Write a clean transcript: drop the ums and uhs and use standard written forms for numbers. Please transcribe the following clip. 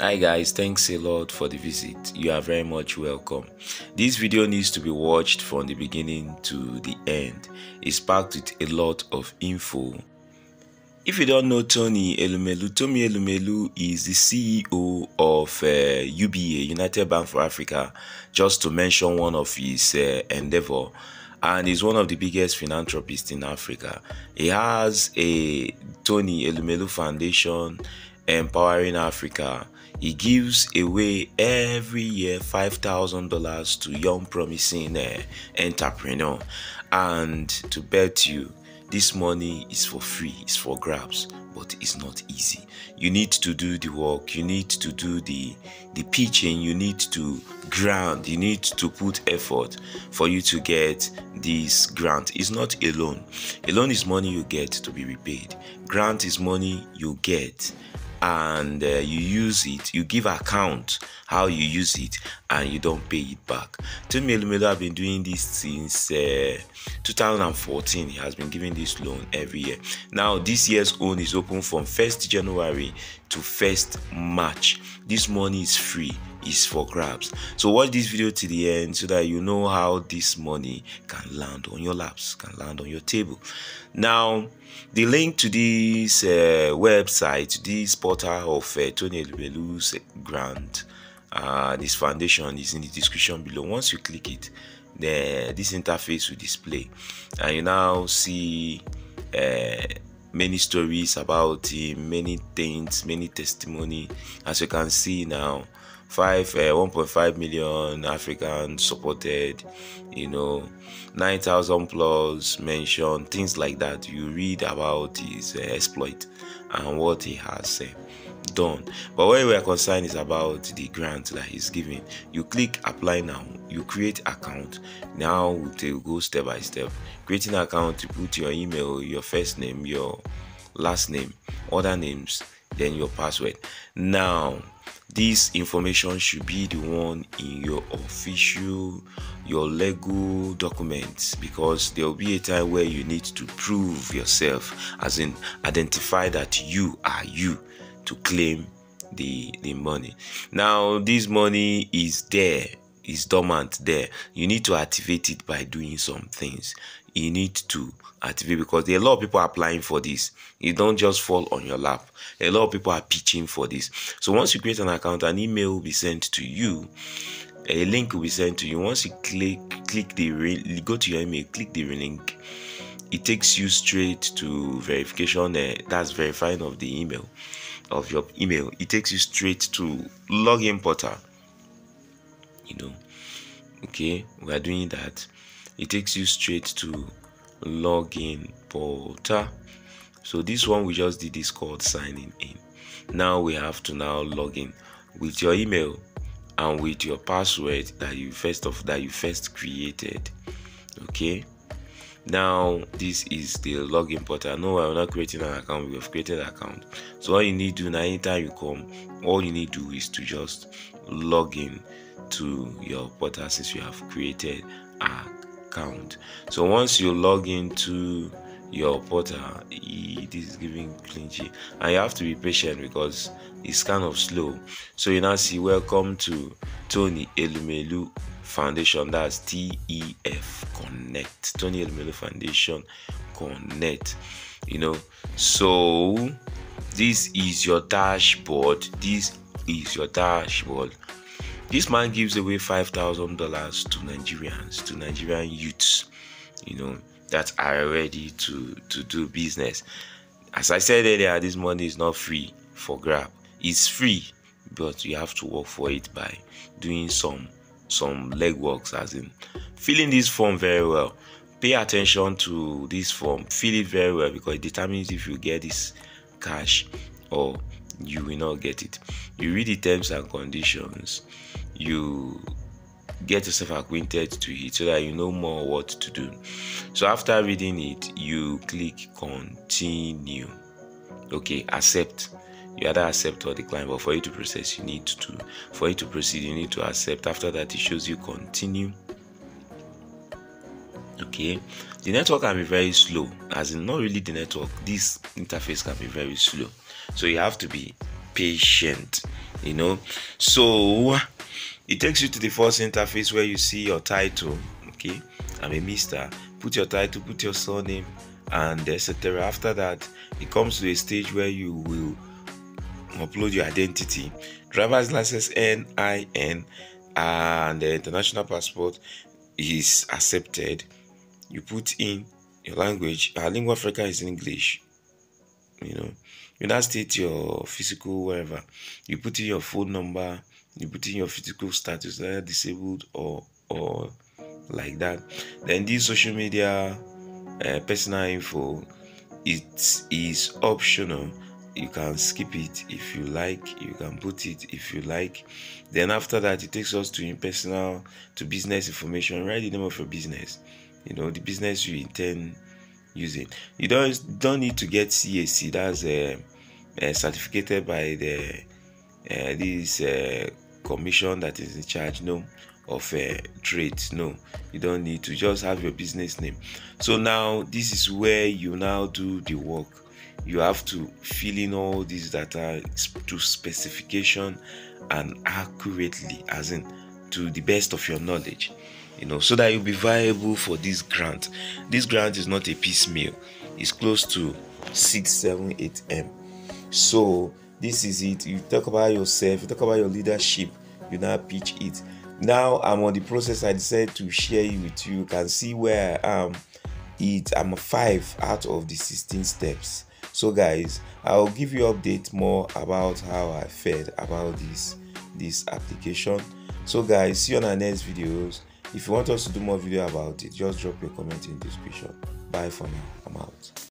Hi guys, thanks a lot for the visit. You are very much welcome. This video needs to be watched from the beginning to the end. It's packed with a lot of info. If you don't know Tony Elumelu is the CEO of UBA, United Bank for Africa, just to mention one of his endeavor, and he's one of the biggest philanthropists in Africa. He has a Tony Elumelu Foundation, Empowering Africa. He gives away every year $5,000 to young promising entrepreneur, and to bet you this money is for free, it's for grabs, but it's not easy. You need to do the work, you need to do the pitching, you need to grant, you need to put effort for you to get this grant. It's not a loan. A loan is money you get to be repaid. Grant is money you get and you use it, you give account how you use it, and you don't pay it back. Tony Elumelu have been doing this since 2014. He has been giving this loan every year. Now this year's own is open from 1st January to 1st March. This money is free, is for grabs. So watch this video to the end so that you know how this money can land on your laps, can land on your table. Now the link to this website, this portal of Tony Elumelu's grant, this foundation, is in the description below. Once you click it, this interface will display, and you now see many stories about him, many things, many testimony. As you can see now, 1.5 million Africans supported, 9,000 plus mentioned, things like that. You read about his exploit and what he has done. But what we are concerned is about the grant that he's giving. You click apply now, you create account. Now we'll go step by step. Creating account, you put your email, your first name, your last name, other names, then your password. Now this information should be the one in your official, your legal documents, because there will be a time where you need to prove yourself, as in identify that you are you, to claim the money. Now this money is there, is dormant there. You need to activate it by doing some things. You need to activate, because there are a lot of people applying for this. It don't just fall on your lap. A lot of people are pitching for this. So once you create an account, an email will be sent to you, a link will be sent to you. Once you go to your email, click the link, it takes you straight to verification. That's verifying of the email, of your email. It takes you straight to login portal. Okay, we are doing that. It takes you straight to login portal. So this one we just did is called signing in. Now we have to now log in with your email and with your password that you first created. Okay, now this is the login portal. No, I'm not creating an account, we have created an account. So all you need to do now, anytime you come, all you need to do is to just log in to your portal since you have created an account. So once you log into your portal, it is giving clinchy, and you have to be patient because it's kind of slow. So you now see welcome to Tony Elumelu Foundation, that's TEF Connect, Tony Elumelu Foundation Connect. So this is your dashboard. This man gives away $5,000 to Nigerians, to Nigerian youths, that are ready to do business. As I said earlier, this money is not free for grab. It's free, but you have to work for it by doing some legwork, as in filling this form very well. Pay attention to this form, fill it very well, because it determines if you get this cash or you will not get it. You read the terms and conditions, you get yourself acquainted to it so that you know more what to do. So after reading it, you click continue. Okay, accept. You either accept or decline, but for it to proceed, you need to accept. After that, it shows you continue. Okay, the network can be very slow, as in not really the network, this interface can be very slow. So you have to be patient. you know. So it takes you to the first interface where you see your title. Okay, I'm a mister. Put your title, put your surname, and etc. After that, it comes to a stage where you will upload your identity, driver's license NIN, and the international passport is accepted. You put in your language. Our lingua franca is English. You know, you now state your physical wherever. You put in your phone number. You put in your physical status, either disabled or like that. Then this social media personal info, it is optional. You can skip it if you like, you can put it if you like. Then after that, it takes us to personal to business information. Write the name of your business, you know, the business you intend using. You don't need to get CAC, that's certificated by the this commission that is in charge, no, of trades. No, you don't need to, just have your business name. So now this is where you now do the work. You have to fill in all these data to specification and accurately, as in to the best of your knowledge, you know, so that you'll be viable for this grant. This grant is not a piecemeal. It's close to 6, 7, 8 M. So this is it. You talk about yourself, you talk about your leadership, you now pitch it. Now I'm on the process. I decided to share it with you. You can see where I am. I'm 5 out of the 16 steps. So guys, I'll give you update more about how I felt about this application. So guys, see you on our next videos. If you want us to do more video about it, just drop your comment in the description. Bye for now. I'm out.